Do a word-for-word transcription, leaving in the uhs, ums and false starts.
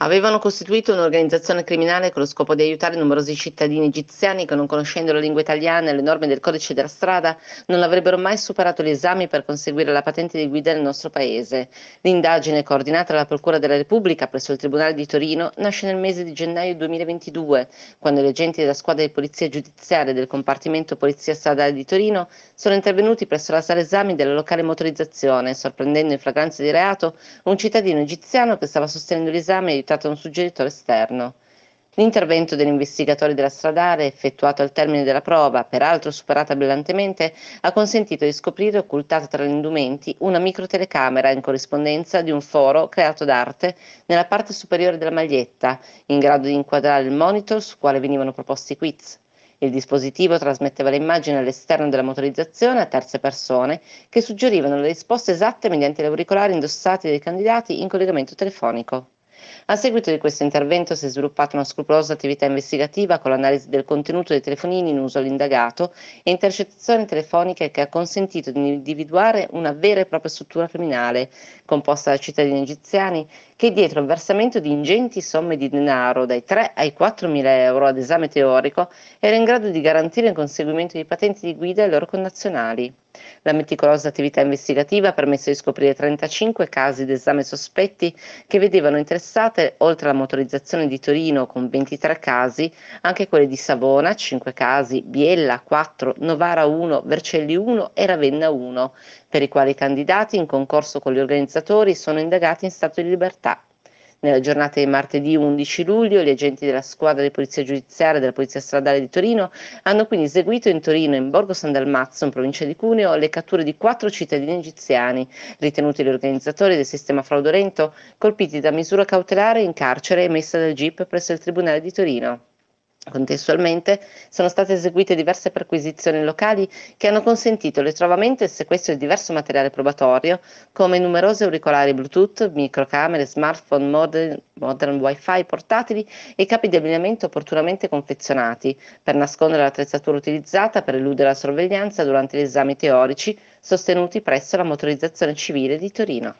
Avevano costituito un'organizzazione criminale con lo scopo di aiutare numerosi cittadini egiziani che, non conoscendo la lingua italiana e le norme del Codice della Strada, non avrebbero mai superato gli esami per conseguire la patente di guida nel nostro paese. L'indagine, coordinata dalla Procura della Repubblica presso il Tribunale di Torino, nasce nel mese di gennaio duemilaventidue, quando gli agenti della squadra di polizia giudiziaria del compartimento Polizia Stradale di Torino sono intervenuti presso la sala esami della locale Motorizzazione, sorprendendo in flagranza di reato un cittadino egiziano che stava sostenendo l'esame e da un suggeritore esterno. L'intervento degli investigatori della Stradale, effettuato al termine della prova, peraltro superata brillantemente, ha consentito di scoprire occultata tra gli indumenti una microtelecamera in corrispondenza di un foro creato d'arte nella parte superiore della maglietta, in grado di inquadrare il monitor su quale venivano proposti i quiz. Il dispositivo trasmetteva le immagini all'esterno della Motorizzazione a terze persone che suggerivano le risposte esatte mediante gli auricolari indossati dai candidati in collegamento telefonico. A seguito di questo intervento si è sviluppata una scrupolosa attività investigativa con l'analisi del contenuto dei telefonini in uso all'indagato e intercettazioni telefoniche che ha consentito di individuare una vera e propria struttura criminale composta da cittadini egiziani che dietro il versamento di ingenti somme di denaro dai tre ai quattromila euro ad esame teorico era in grado di garantire il conseguimento di patenti di guida ai loro connazionali. La meticolosa attività investigativa ha permesso di scoprire trentacinque casi d'esame sospetti che vedevano interessate, oltre alla Motorizzazione di Torino con ventitré casi, anche quelle di Savona cinque casi, Biella quattro, Novara uno, Vercelli uno e Ravenna uno, per i quali i candidati in concorso con gli organizzatori sono indagati in stato di libertà. Nella giornata di martedì undici luglio gli agenti della squadra di polizia giudiziaria della Polizia Stradale di Torino hanno quindi eseguito in Torino, in Borgo San Dalmazzo, in provincia di Cuneo, le catture di quattro cittadini egiziani, ritenuti gli organizzatori del sistema fraudolento, colpiti da misura cautelare in carcere emessa dal G I P presso il Tribunale di Torino. Contestualmente sono state eseguite diverse perquisizioni locali che hanno consentito il ritrovamento e il sequestro di diverso materiale probatorio come numerose auricolari Bluetooth, microcamere, smartphone, modern, modern wifi portatili e capi di abbigliamento opportunamente confezionati per nascondere l'attrezzatura utilizzata per eludere la sorveglianza durante gli esami teorici sostenuti presso la Motorizzazione civile di Torino.